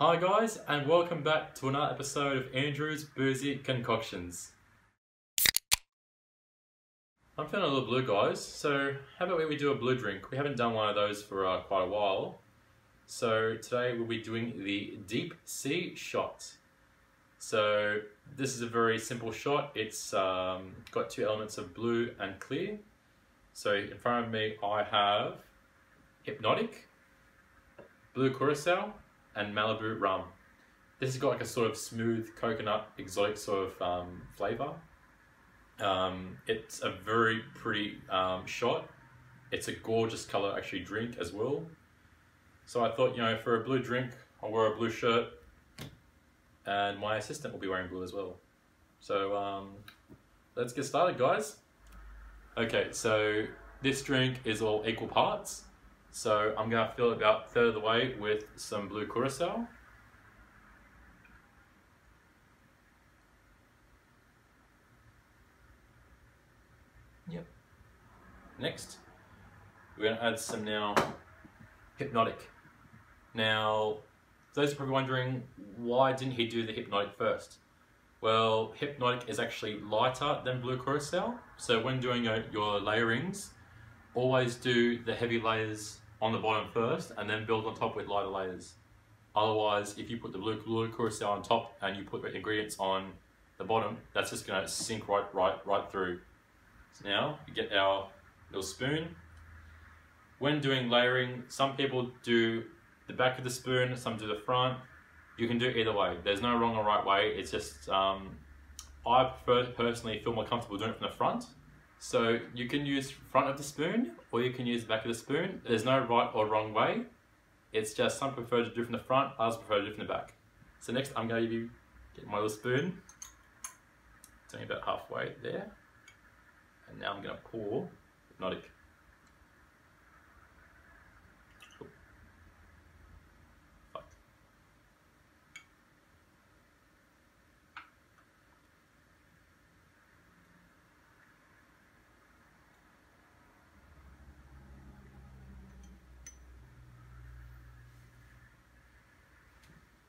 Hi guys, and welcome back to another episode of Andrew's Boozy Concoctions. I'm feeling a little blue guys, so how about we do a blue drink? We haven't done one of those for quite a while. So today we'll be doing the Deep Sea Shot. So this is a very simple shot. It's got two elements of blue and clear. So in front of me I have Hypnotiq, Blue Curacao, and Malibu Rum. This has got like a sort of smooth coconut exotic sort of flavour. It's a very pretty shot. It's a gorgeous colour actually drink as well. So I thought, you know, for a blue drink, I'll wear a blue shirt and my assistant will be wearing blue as well. So let's get started guys. Okay, so this drink is all equal parts. So I'm going to fill it about a third of the way with some Blue Curacao. Yep. Next, we're going to add some now Hypnotiq. Now, those are probably wondering, why didn't he do the Hypnotiq first? Well, Hypnotiq is actually lighter than Blue Curacao. So when doing your layerings, always do the heavy layers on the bottom first and then build on top with lighter layers. Otherwise, if you put the blue curacao on top and you put the ingredients on the bottom, that's just going to sink right through. So now we get our little spoon. When doing layering, some people do the back of the spoon, some do the front. You can do it either way. There's no wrong or right way. It's just I personally feel more comfortable doing it from the front. So you can use front of the spoon or you can use back of the spoon. There's no right or wrong way. It's just some prefer to do from the front, others prefer to do from the back. So next I'm going to get my little spoon, doing about halfway there. And now I'm going to pour Hypnotiq.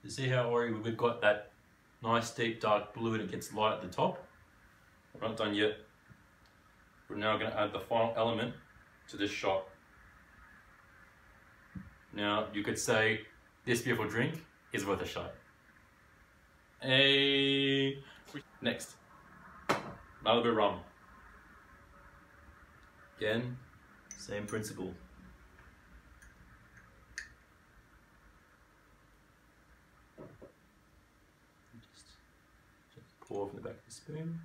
You see how already we've got that nice deep dark blue and it gets light at the top? We're not done yet. We're now going to add the final element to this shot. Now you could say this beautiful drink is worth a shot. Hey! Next, Malibu Rum. Again, same principle. Pour from the back of the spoon.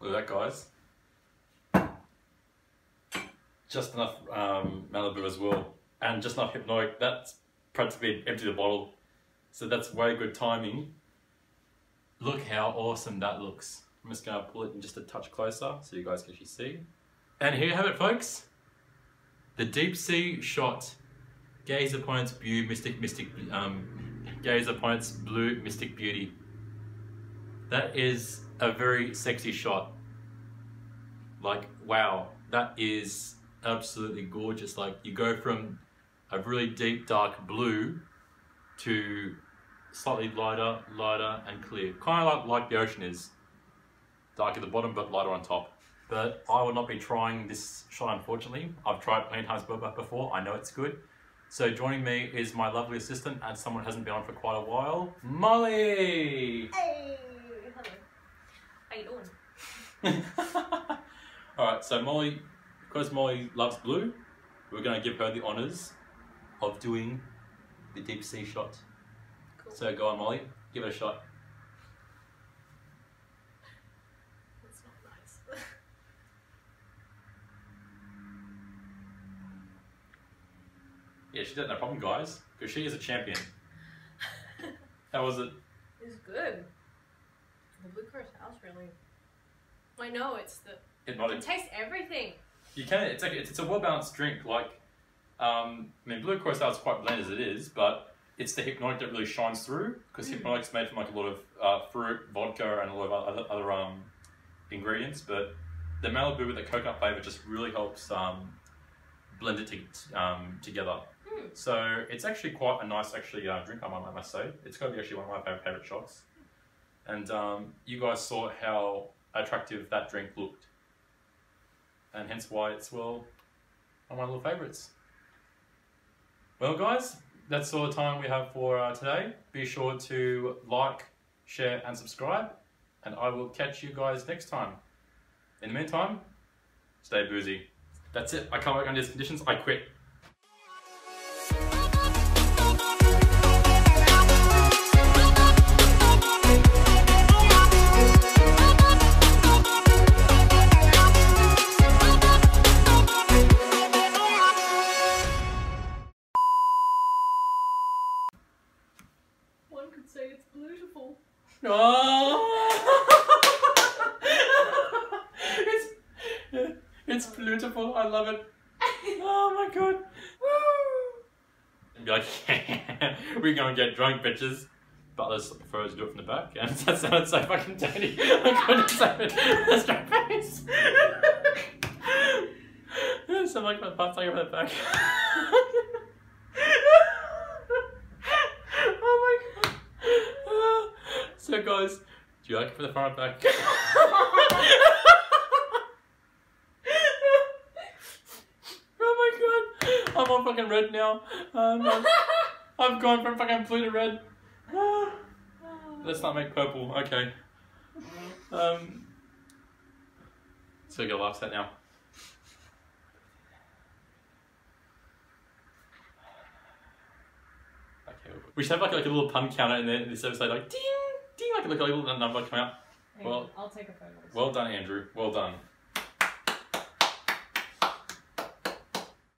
Look at that, guys. Just enough Malibu as well, and just enough Hypnotiq. That's practically empty the bottle, so that's way good timing. Look how awesome that looks. I'm just going to pull it in just a touch closer so you guys can actually see. And here you have it folks, the Deep Sea Shot. Gaze upon its blue mystic beauty. That is a very sexy shot. Like wow, that is absolutely gorgeous. Like you go from a really deep dark blue to slightly lighter and clear. Kind of like the ocean is. Dark at the bottom but lighter on top. But I will not be trying this shot unfortunately. I've tried it plenty times before, I know it's good. So joining me is my lovely assistant and someone who hasn't been on for quite a while, Molly! Hey! Hello. How you doing? Alright, so Molly, because Molly loves blue, we're going to give her the honours of doing the Deep Sea Shot. Cool. So go on Molly, give it a shot. That's not nice. Yeah, she did no problem guys, because she is a champion. How was it? It was good. The Blue Curacao's really... I know, it's the... It tastes everything. You can, it's a well-balanced drink, like I mean, Blue Curacao is quite bland as it is, but it's the Hypnotiq that really shines through, because Hypnotiq's made from like a lot of fruit, vodka, and a lot of other ingredients, but the Malibu with the coconut flavour just really helps blend it together. Mm. So it's actually quite a nice drink, I must say. It's going to be actually one of my favourite shots. And you guys saw how attractive that drink looked, and hence why it's, well, one of my little favourites. Well guys, that's all the time we have for today. Be sure to like, share and subscribe, and I will catch you guys next time. In the meantime, stay boozy. That's it. I can't work under these conditions. I quit. One could say it's beautiful. Oh. It's beautiful. I love it. Oh my god. Woo. And be like, yeah, we're gonna get drunk, bitches. But let's prefer to do it from the back. And that sounds so fucking dirty. I couldn't say it. That's my face. So I'm like, my butt's like over the back. So guys, do you like it for the front and back? Oh my god, I'm on fucking red now. I've gone from fucking blue to red. Let's not make purple, okay. So we gotta laugh at that now. Okay, we should have like a little pun counter in there in this episode, like ding! Do you like a little number come out? Well, I'll take a photo. Well done, Andrew. Well done.